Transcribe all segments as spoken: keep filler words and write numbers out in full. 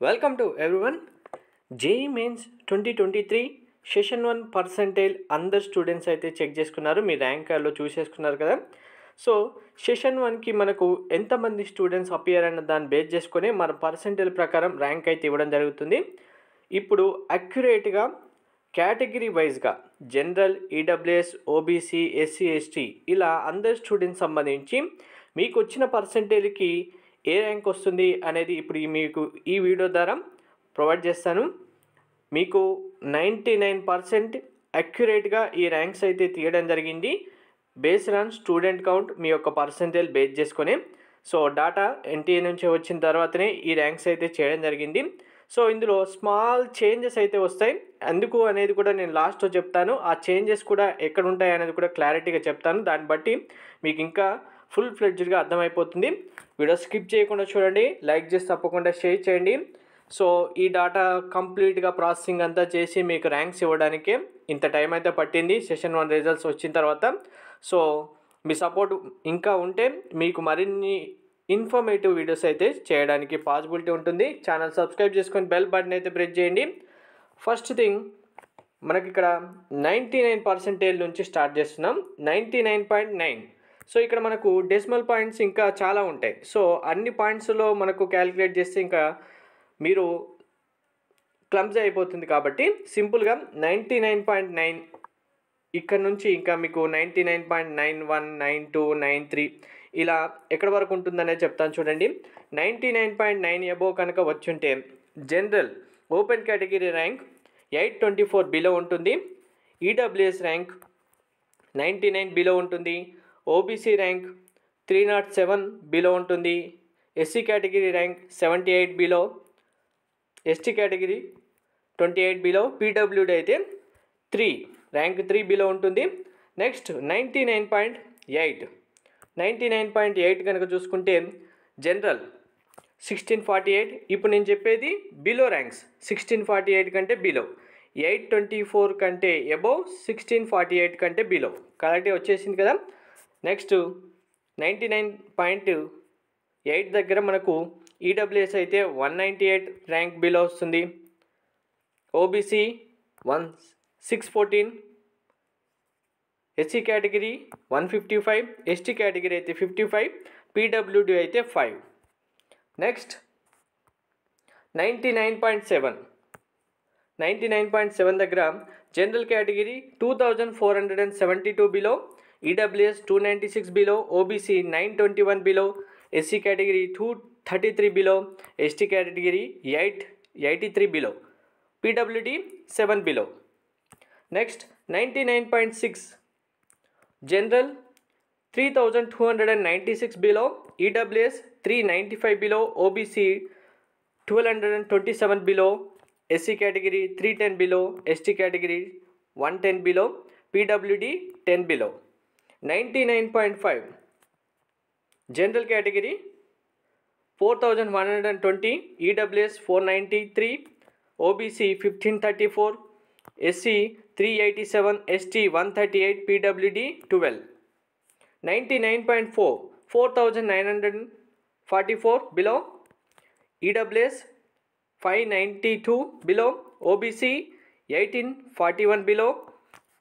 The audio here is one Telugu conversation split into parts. Welcome to everyone. J E E Mains twenty twenty-three Session one percentile అందర్ స్టూడెంట్స్ అయితే చెక్ చేసుకున్నారు, మీ ర్యాంక్ కార్డ్లో చూస్ చేసుకున్నారు కదా. సో సెషన్ వన్కి మనకు ఎంతమంది స్టూడెంట్స్ అపియర్ అన్న దాన్ని బేస్ చేసుకొని మన పర్సెంటేజ్ ప్రకారం ర్యాంక్ అయితే ఇవ్వడం జరుగుతుంది. ఇప్పుడు అక్యురేట్గా కేటగిరీ వైజ్గా general, EWS, OBC, SC, ST ఇలా అందరి స్టూడెంట్స్ సంబంధించి మీకు వచ్చిన పర్సెంటేజ్కి ఏ ర్యాంక్ వస్తుంది అనేది ఇప్పుడు మీకు ఈ వీడియో ద్వారా ప్రొవైడ్ చేస్తాను. మీకు నైంటీ నైన్ పర్సెంట్ అక్యురేట్గా ఈ ర్యాంక్స్ అయితే తీయడం జరిగింది బేస్డ్ ఆన్ స్టూడెంట్ కౌంట్, మీ యొక్క పర్సెంటేజ్ బేస్ చేసుకొని. సో డాటా ఎన్టీఏ నుంచి వచ్చిన తర్వాతనే ఈ ర్యాంక్స్ అయితే చేయడం జరిగింది. సో ఇందులో స్మాల్ చేంజెస్ అయితే వస్తాయి, అందుకు అనేది కూడా నేను లాస్ట్లో చెప్తాను. ఆ చేంజెస్ కూడా ఎక్కడ ఉంటాయి అనేది కూడా క్లారిటీగా చెప్తాను, దాన్ని బట్టి మీకు ఇంకా ఫుల్ ఫ్లెడ్జ్డ్గా అర్థమైపోతుంది. వీడియో స్కిప్ చేయకుండా చూడండి, లైక్ చేసి తప్పకుండా షేర్ చేయండి. సో ఈ డాటా కంప్లీట్గా ప్రాసెసింగ్ అంతా చేసి మీకు ర్యాంక్స్ ఇవ్వడానికే ఇంత టైం అయితే పట్టింది సెషన్ వన్ రిజల్ట్స్ వచ్చిన తర్వాత. సో మీ సపోర్ట్ ఇంకా ఉంటే మీకు మరిన్ని ఇన్ఫర్మేటివ్ వీడియోస్ అయితే చేయడానికి పాసిబిలిటీ ఉంటుంది. ఛానల్ సబ్స్క్రైబ్ చేసుకొని బెల్ బటన్ అయితే ప్రెస్ చేయండి. ఫస్ట్ థింగ్, మనకి ఇక్కడ నైంటీ నైన్ పర్సెంటేజ్ నుంచి స్టార్ట్ చేస్తున్నాం, ninety nine point nine. So ఇక్కడ మనకు డెసిమల్ పాయింట్స్ ఇంకా చాలా ఉంటాయి. సో అన్ని పాయింట్స్లో మనకు క్యాలిక్యులేట్ చేస్తే ఇంకా మీరు క్లమ్జీ అయిపోతుంది, కాబట్టి సింపుల్గా నైంటీ నైన్ పాయింట్ నైన్ ఇక్కడ నుంచి ఇంకా మీకు ninety nine point nine one nine two nine three ఇలా ఎక్కడ వరకు ఉంటుందనే చెప్తాను చూడండి. Ninety nine point nine above కనుక వచ్చుంటే general open category rank eight twenty four below ఉంటుంది, EWS rank ninety nine below ఉంటుంది, OBC rank three naught seven below ఉంటుంది, SC category rank seventy eight below, ST category twenty eight below, PWD అయితే త్రీ ర్యాంక్ త్రీ బిలో ఉంటుంది. Next ninety nine point eight ninety nine point eight కనుక చూసుకుంటే జనరల్ సిక్స్టీన్ ఫార్టీ ఎయిట్, ఇప్పుడు నేను చెప్పేది below ranks, sixteen forty eight కంటే బిలో, ఎయిట్ ట్వంటీ ఫోర్ కంటే అబోవ్, సిక్స్టీన్ ఫార్టీ ఎయిట్ కంటే బిలో, కరెక్టే వచ్చేసింది కదా. Next ninety nine point eight దగ్గర మనకు ఈడబ్ల్యూఎస్ అయితే one ninety eight rank below వస్తుంది, OBC one six fourteen, SC category one fifty five, ST category అయితే ఫిఫ్టీ ఫైవ్, పీడబ్ల్యూడీ అయితే five. Next ninety nine point seven, ninety nine point seven దగ్గర general category two thousand four hundred and seventy two below, EWS two ninety six below, OBC nine twenty one below, SC category two thirty three below, ST category eight eighty three below, PWD seven below. Next ninety nine point six, general three thousand two hundred and ninety six below, EWS three ninety five below, OBC twelve hundred and twenty seven below, SC category three ten below, ST category one ten below, PWD ten below. Ninety nine point five, general category four thousand one hundred and twenty, EWS four ninety three, OBC fifteen thirty four, SC three eighty seven, ST one thirty eight, PWD twelve. Ninety nine point four, four thousand nine hundred forty four below, EWS five ninety two below, OBC eighteen forty one below,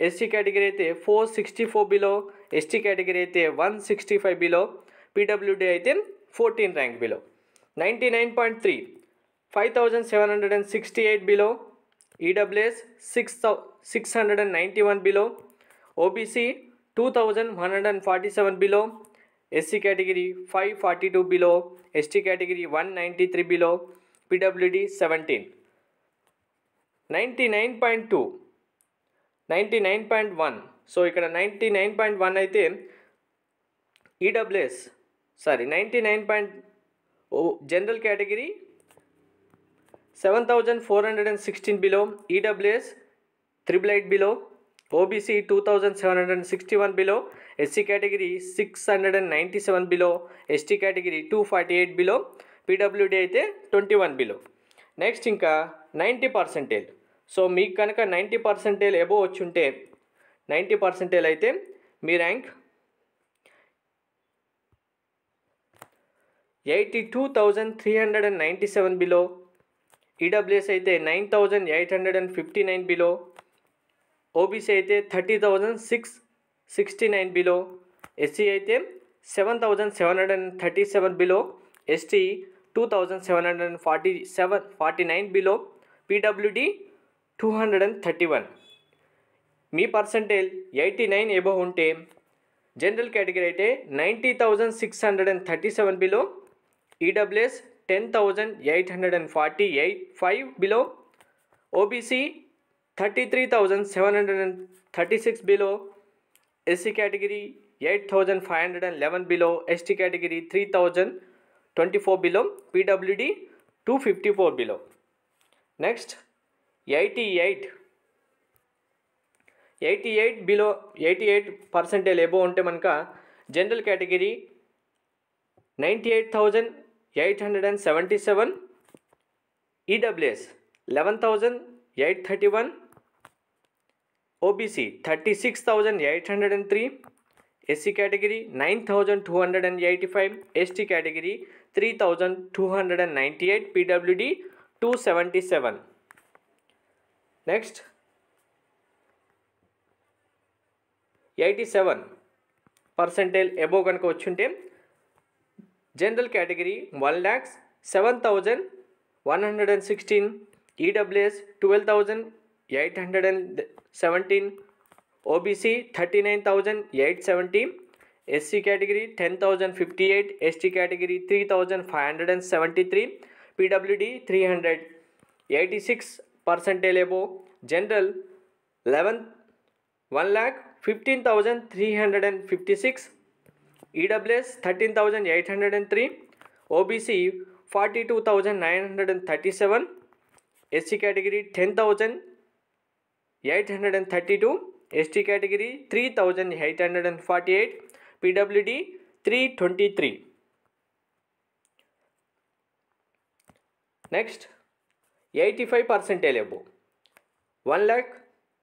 SC category అయితే four sixty four below, ST category అయితే one sixty five below, PWD అయితే fourteen rank below. Ninety nine point three, five thousand seven hundred sixty eight below, EWS six థౌ six hundred and ninety one below, OBC two thousand one hundred and forty seven below, SC category five forty two below, ST category one ninety three below, PWD seventeen. Ninety nine point two, ninety nine point one, so ఇక్కడ నైంటీ నైన్ పాయింట్ వన్ అయితే EWS sorry ninety nine point o general category seven thousand four hundred and sixteen below, EWS triple eight below, OBC two thousand seven hundred and sixty one below, SC category six hundred and ninety seven below, ST category two forty eight below, PWD అయితే ట్వంటీ వన్ బిలో. నెక్స్ట్ ఇంకా నైంటీ పర్సెంటేజ్, సో మీకు కనుక నైంటీ పర్సెంటేజ్ అబోవ్ వచ్చి ఉంటే నైంటీ పర్సెంటేజ్ అయితే మీ rank eighty two thousand three hundred and ninety seven below, E W S అయితే nine thousand eight hundred and fifty nine below, OBC అయితే thirty thousand six sixty nine below, SC అయితే seven thousand seven hundred and thirty seven below, ST two thousand seven hundred and forty seven forty nine below, PWD two hundred and thirty one. మీ పర్సంటేజ్ ఎయిటీ నైన్ ఎబోవ్ ఉంటే జనరల్ కేటగిరీ అయితే ninety thousand six hundred and thirty seven below, EWS ten thousand eight hundred and forty eight five below, OBC thirty three thousand seven hundred and thirty six below, SC category eight thousand five hundred and eleven below, ST category three thousand twenty four below, PWD two fifty four below. Next eighty eight eighty eight below eighty eight percentage above ఉంటే మనక general category ninety eight thousand eight hundred and seventy seven, EWS eleven thousand eight thirty one, OBC thirty six thousand eight hundred and three, SC category nine thousand two hundred and eighty five, ST category three thousand two hundred and ninety eight, PWD two seventy seven. Next eighty seven percentage above కనుక వచ్చుంటే general category one lakhs seven thousand one hundred and sixteen, EWS twelve thousand eight hundred and seventeen, OBC thirty nine thousand eight seventy, SC category ten thousand fifty eight, ST category three thousand five hundred and seventy three, PWD three hundred. Eighty six percentage above general eleven one lakh fifteen thousand three hundred and fifty six, EWS thirteen thousand eight hundred and three, OBC forty two thousand nine hundred and thirty seven, SC category ten thousand eight hundred and thirty two, ST category three thousand eight hundred and forty eight, PWD three twenty three. Next eighty five percentage above one lakh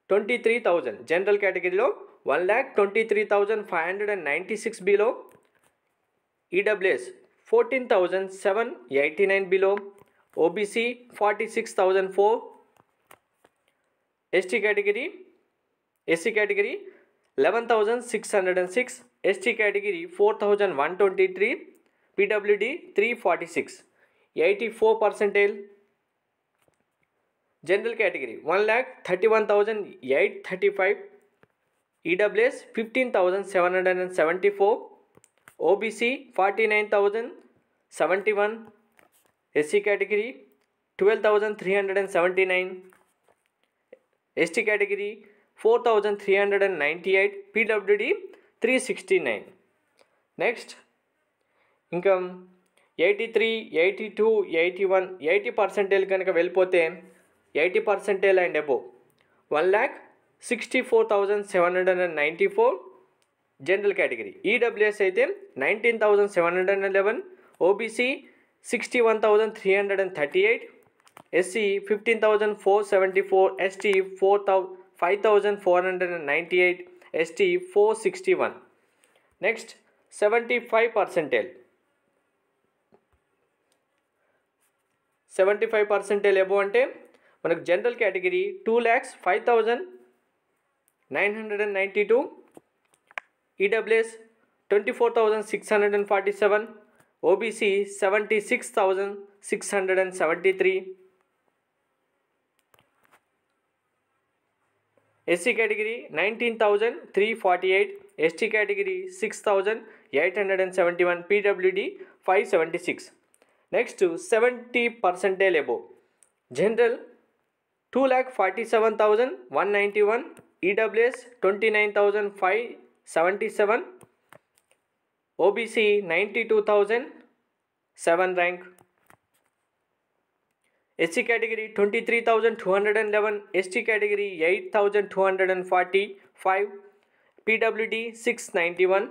twenty three thousand general కేటగిరీలో one lakh twenty three thousand five hundred and ninety six below, EWS fourteen thousand seven eighty nine below, OBC forty six thousand four, ST category SC category eleven thousand six hundred and six, ST category four thousand one twenty three, PWD three forty six. Eighty four percentage general category one lakh thirty one thousand eight thirty five, EWS fifteen thousand seven hundred and seventy four, OBC forty nine thousand seventy one, SC category twelve thousand three hundred and seventy nine, ST category four thousand three hundred and ninety eight, PWD three sixty nine. Next ఇంకా eighty three eighty two eighty one eighty percentage కనుక వెళ్ళిపోతే eighty percentage and above one lakh sixty four thousand seven hundred and ninety four general category, EWS అయితే nineteen thousand seven hundred and eleven, OBC sixty one thousand three hundred and thirty eight, SC fifteen thousand four seventy four, ST four థౌ five thousand four hundred and ninety eight, ST four sixty one. Next seventy five percentage seventy five percentage above అంటే మనకు general category two lakhs five thousand nine hundred and ninety two, EWS twenty four thousand six hundred and forty seven, OBC seventy six thousand six hundred and seventy three, SC category nineteen thousand three forty eight, ST category six thousand eight hundred and seventy one, PWD five seventy six. Next seventy percentage above general two lakh forty seven thousand one ninety one, EWS twenty nine thousand five seventy seven, OBC ninety two thousand seven rank, SC category twenty three thousand two hundred and eleven, ST category eight thousand two hundred and forty five, PWD six ninety one.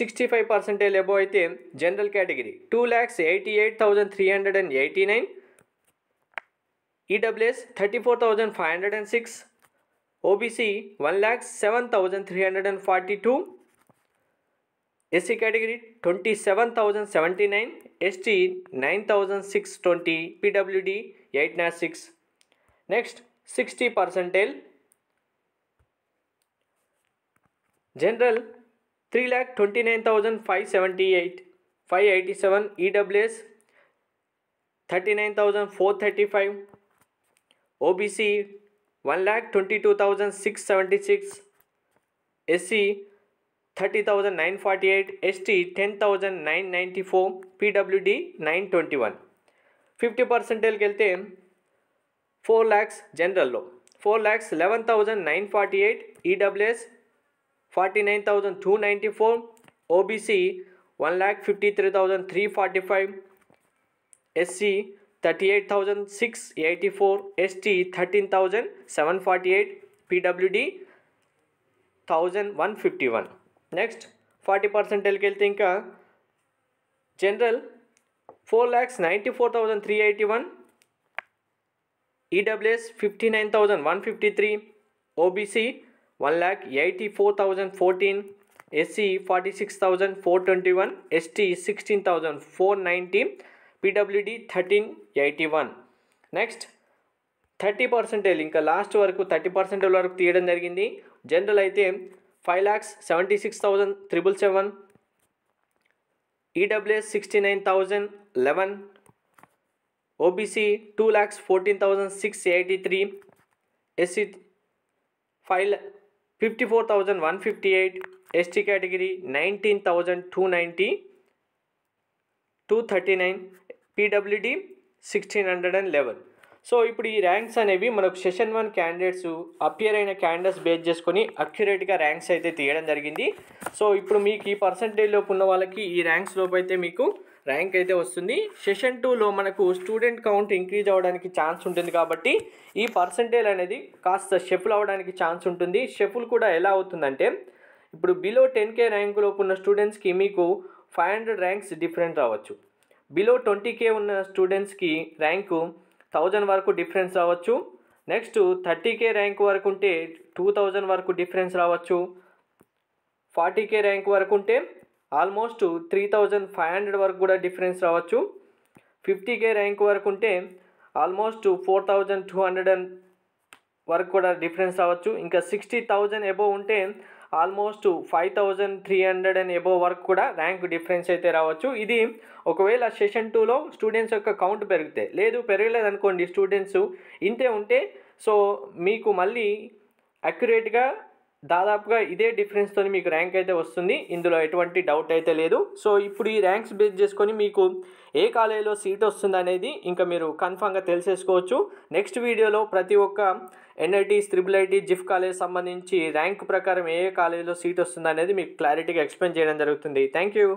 Sixty five percentage above అయితే general category two lakhs eighty eight thousand three hundred and eighty nine, EWS thirty four thousand five hundred and six, OBC one lakh seven thousand three hundred and forty two, S C category twenty-seven thousand seventy-nine, S T nine thousand six hundred twenty, P W D eight hundred six. Next, sixty percentile. General three lakh twenty-nine thousand five hundred seventy-eight, five hundred eighty-seven, E W S thirty-nine thousand four hundred thirty-five, O B C one lakh twenty-two thousand six hundred seventy-six, S C thirty thousand nine hundred forty-eight, S T ten thousand nine hundred ninety-four, P W D nine hundred twenty-one. fifty percentile कहते हैं four lakhs general लो four lakhs eleven thousand nine hundred forty-eight, E W S forty-nine thousand two hundred ninety-four, O B C one lakh fifty-three thousand three hundred forty-five, S C thirty-eight thousand six hundred eighty-four, S T thirteen thousand seven hundred forty-eight, P W D one thousand one hundred fifty-one. Next, forty percentile के लिए इनका general four lakhs ninety-four thousand three hundred eighty-one, E W S fifty-nine thousand one hundred fifty-three, O B C one lakh eighty-four thousand fourteen, S C forty-six thousand four hundred twenty-one, S T sixteen thousand four hundred ninety, P W D thirteen thousand eighty-one. Next, thirty percentile इनका last वरकु thirty percentile वरकु तीयडम जरिगिंदी. General అయితే five lakhs seventy-six thousand seven hundred seventy-seven, E W S sixty-nine thousand eleven, O B C two lakhs fourteen thousand six hundred eighty-three, S C fifty-four thousand one hundred fifty-eight, S T category nineteen thousand two hundred ninety, two hundred thirty-nine, P W D sixteen hundred eleven. So इपड़ी ranks अनेवी मनोक session one candidates appear अयिन candidates base చేసుకొని accurate గా ranks అయితే తీయడం జరిగింది. సో ఇప్పుడు మీకు ఈ percentage లోపు ఉన్న వాళ్ళకి ఈ ranks లోపు అయితే మీకు rank అయితే వస్తుంది. session two లో మనకు student count increase అవడానికి ఛాన్స్ ఉంటుంది కాబట్టి ఈ percentage అనేది కాస్త shuffle అవడానికి ఛాన్స్ ఉంటుంది. shuffle కూడా ఎలా అవుతుందంటే ఇప్పుడు below ten K rank లోపు ఉన్న students కి మీకు five hundred ranks different రావచ్చు. below twenty K ఉన్న students కి rank one thousand వరకు డిఫరెన్స్ రావచ్చు. నెక్స్ట్ thirty K ర్యాంక్ వరకు ఉంటే two thousand వరకు డిఫరెన్స్ రావచ్చు. forty K ర్యాంక్ వరకు ఉంటే almost three thousand five hundred వరకు కూడా డిఫరెన్స్ రావచ్చు. fifty K ర్యాంక్ వరకు ఉంటే almost four thousand two hundred వరకు కూడా డిఫరెన్స్ రావచ్చు. ఇంకా sixty thousand అబోవ్ ఉంటే almost five thousand three hundred and above వరకు కూడా ర్యాంక్ డిఫరెన్స్ అయితే రావచ్చు. ఇది ఒకవేళ సెషన్ టూలో స్టూడెంట్స్ యొక్క కౌంట్ పెరిగితే, లేదు పెరగలేదు అనుకోండి స్టూడెంట్స్ ఇంతే ఉంటే, సో మీకు మళ్ళీ అక్యురేట్గా దాదాపుగా ఇదే డిఫరెన్స్తో మీకు ర్యాంక్ అయితే వస్తుంది. ఇందులో ఎటువంటి డౌట్ అయితే లేదు. సో ఇప్పుడు ఈ ర్యాంక్స్ బేస్ చేసుకొని మీకు ఏ కాలేజీలో సీట్ వస్తుంది అనేది ఇంకా మీరు కన్ఫామ్గా తెలిసేసుకోవచ్చు. నెక్స్ట్ వీడియోలో ప్రతి ఒక్క ఎన్ఐటీస్, ట్రిపుల్ ఐటీ, జిఫ్ కాలేజ్ సంబంధించి ర్యాంక్ ప్రకారం ఏ ఏ కాలేజీలో సీట్ వస్తుంది అనేది మీకు క్లారిటీగా ఎక్స్ప్లెయిన్ చేయడం జరుగుతుంది. Thank you.